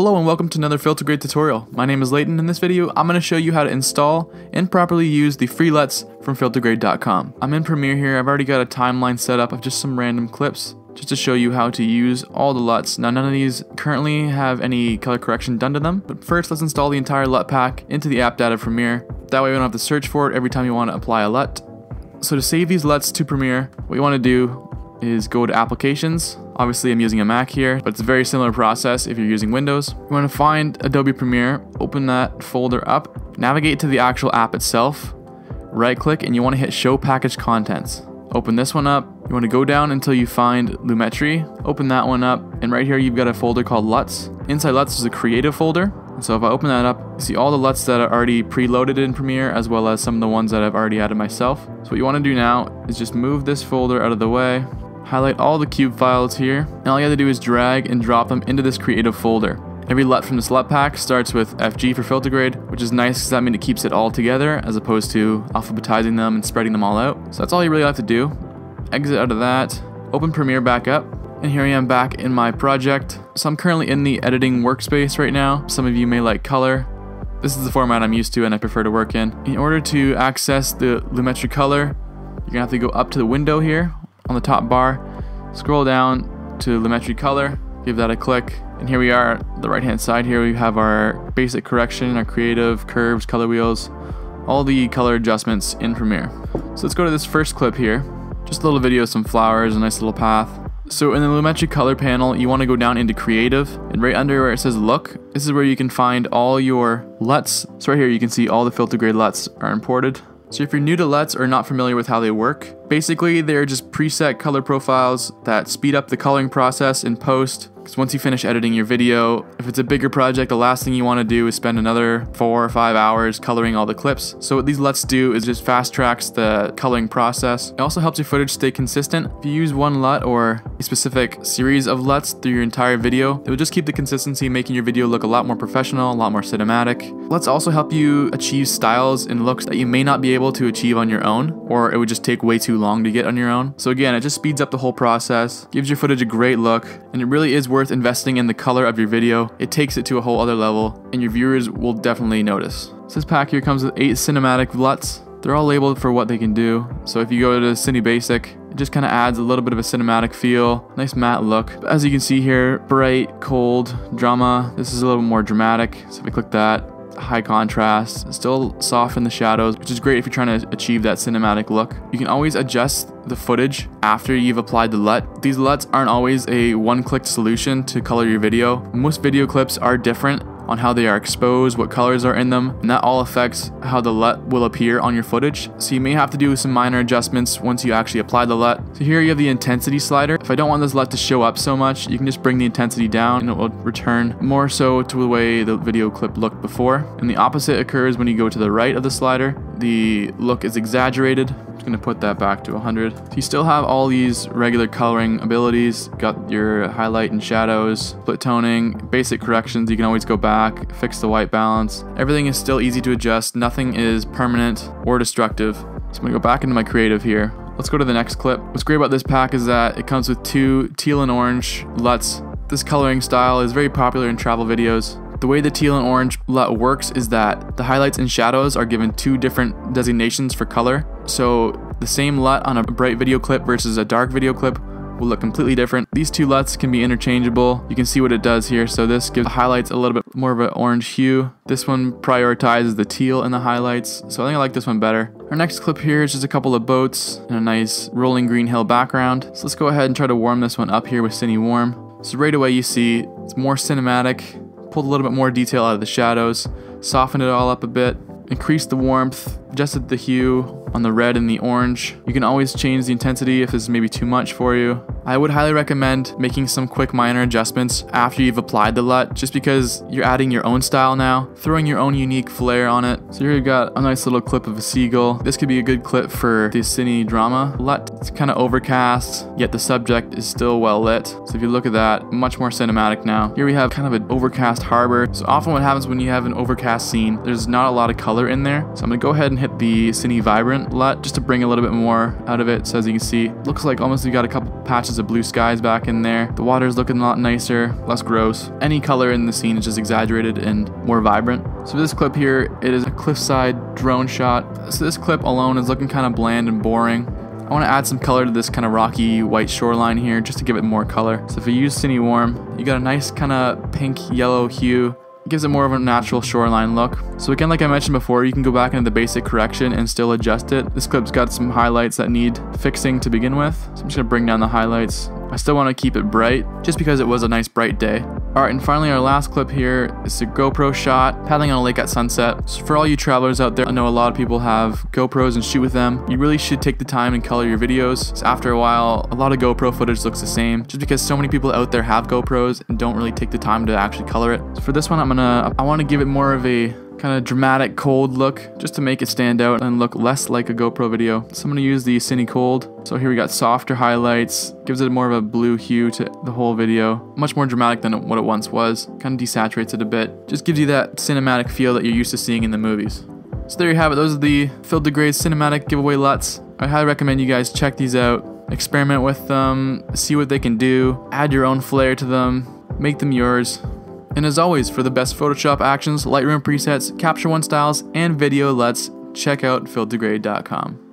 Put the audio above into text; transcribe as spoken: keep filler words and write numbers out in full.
Hello and welcome to another FilterGrade tutorial. My name is Layton. In this video, I'm going to show you how to install and properly use the free L U Ts from FilterGrade dot com. I'm in Premiere here. I've already got a timeline set up of just some random clips just to show you how to use all the L U Ts. Now, none of these currently have any color correction done to them, but first let's install the entire L U T pack into the app data Premiere. That way we don't have to search for it every time you want to apply a L U T. So to save these L U Ts to Premiere, what you want to do is go to Applications. Obviously I'm using a Mac here, but it's a very similar process if you're using Windows. You want to find Adobe Premiere, open that folder up, navigate to the actual app itself, right click, and you want to hit Show Package Contents. Open this one up, you want to go down until you find Lumetri, open that one up, and right here you've got a folder called L U Ts. Inside L U Ts is a creative folder, and so if I open that up, you see all the L U Ts that are already preloaded in Premiere, as well as some of the ones that I've already added myself. So what you want to do now is just move this folder out of the way, highlight all the cube files here, and all you have to do is drag and drop them into this creative folder. Every L U T from this L U T pack starts with F G for FilterGrade, which is nice because that means it keeps it all together as opposed to alphabetizing them and spreading them all out. So that's all you really have to do. Exit out of that, open Premiere back up, and here I am back in my project. So I'm currently in the editing workspace right now. Some of you may like color. This is the format I'm used to and I prefer to work in. In order to access the Lumetri color, you're gonna have to go up to the window here on the top bar, scroll down to Lumetri color, give that a click, and here we are, the right hand side here we have our basic correction, our creative, curves, color wheels, all the color adjustments in Premiere. So let's go to this first clip here, just a little video of some flowers, a nice little path. So in the Lumetri color panel, you want to go down into creative, and right under where it says look, this is where you can find all your L U Ts. So right here you can see all the FilterGrade L U Ts are imported. So if you're new to L U Ts or not familiar with how they work, basically they're just preset color profiles that speed up the coloring process in post, because once you finish editing your video, if it's a bigger project, the last thing you want to do is spend another four or five hours coloring all the clips. So what these L U Ts do is just fast tracks the coloring process. It also helps your footage stay consistent. If you use one L U T or a specific series of L U Ts through your entire video, it will just keep the consistency, making your video look a lot more professional, a lot more cinematic. L U Ts also help you achieve styles and looks that you may not be able to achieve on your own, or it would just take way too long to get on your own. So again, it just speeds up the whole process, gives your footage a great look, and it really is worth investing in the color of your video. It takes it to a whole other level, and your viewers will definitely notice. So this pack here comes with eight cinematic L U Ts. They're all labeled for what they can do. So if you go to Cine Basic, it just kind of adds a little bit of a cinematic feel, nice matte look. But as you can see here, bright, cold, drama. This is a little more dramatic. So if I click that, high contrast, still soften the shadows, which is great if you're trying to achieve that cinematic look. You can always adjust the footage after you've applied the L U T. These L U Ts aren't always a one-click solution to color your video. Most video clips are different on how they are exposed, what colors are in them, and that all affects how the L U T will appear on your footage. So you may have to do some minor adjustments once you actually apply the L U T. So here you have the intensity slider. If I don't want this L U T to show up so much, you can just bring the intensity down and it will return more so to the way the video clip looked before. And the opposite occurs when you go to the right of the slider. The look is exaggerated. I'm just gonna put that back to one hundred. So you still have all these regular coloring abilities. Got your highlight and shadows, split toning, basic corrections. You can always go back, fix the white balance. Everything is still easy to adjust. Nothing is permanent or destructive. So I'm gonna go back into my creative here. Let's go to the next clip. What's great about this pack is that it comes with two teal and orange L U Ts. This coloring style is very popular in travel videos. The way the teal and orange L U T works is that the highlights and shadows are given two different designations for color. So the same L U T on a bright video clip versus a dark video clip will look completely different. These two L U Ts can be interchangeable. You can see what it does here. So this gives the highlights a little bit more of an orange hue. This one prioritizes the teal in the highlights. So I think I like this one better. Our next clip here is just a couple of boats and a nice rolling green hill background. So let's go ahead and try to warm this one up here with Cine Warm. So right away you see it's more cinematic. Pulled a little bit more detail out of the shadows, softened it all up a bit, increased the warmth, adjusted the hue on the red and the orange. You can always change the intensity if it's maybe too much for you. I would highly recommend making some quick minor adjustments after you've applied the L U T, just because you're adding your own style now, throwing your own unique flair on it. So here we've got a nice little clip of a seagull. This could be a good clip for the cine drama L U T. It's kind of overcast, yet the subject is still well lit. So if you look at that, much more cinematic now. Here we have kind of an overcast harbor. So often what happens when you have an overcast scene, there's not a lot of color in there. So I'm gonna go ahead and hit the Cine Vibrant L U T just to bring a little bit more out of it. So as you can see, looks like almost we got a couple patches of blue skies back in there. The water's looking a lot nicer, less gross. Any color in the scene is just exaggerated and more vibrant. So for this clip here, it is a cliffside drone shot. So this clip alone is looking kind of bland and boring. I want to add some color to this kind of rocky white shoreline here just to give it more color. So if you use Cine Warm, you got a nice kind of pink yellow hue. It gives it more of a natural shoreline look. So again, like I mentioned before, you can go back into the basic correction and still adjust it. This clip's got some highlights that need fixing to begin with. So I'm just going to bring down the highlights. I still want to keep it bright just because it was a nice bright day. All right, and finally our last clip here is a GoPro shot paddling on a lake at sunset. So for all you travelers out there, I know a lot of people have GoPros and shoot with them. You really should take the time and color your videos. So after a while, a lot of GoPro footage looks the same just because so many people out there have GoPros and don't really take the time to actually color it. So for this one, I'm gonna, I want to give it more of a kind of dramatic cold look just to make it stand out and look less like a GoPro video. So I'm going to use the Cine Cold. So here we got softer highlights, gives it more of a blue hue to the whole video. Much more dramatic than what it once was. Kind of desaturates it a bit. Just gives you that cinematic feel that you're used to seeing in the movies. So there you have it. Those are the FilterGrade cinematic giveaway L U Ts. I highly recommend you guys check these out. Experiment with them. See what they can do. Add your own flair to them. Make them yours. And as always, for the best Photoshop actions, Lightroom presets, Capture One styles, and video L U Ts, check out FilterGrade dot com.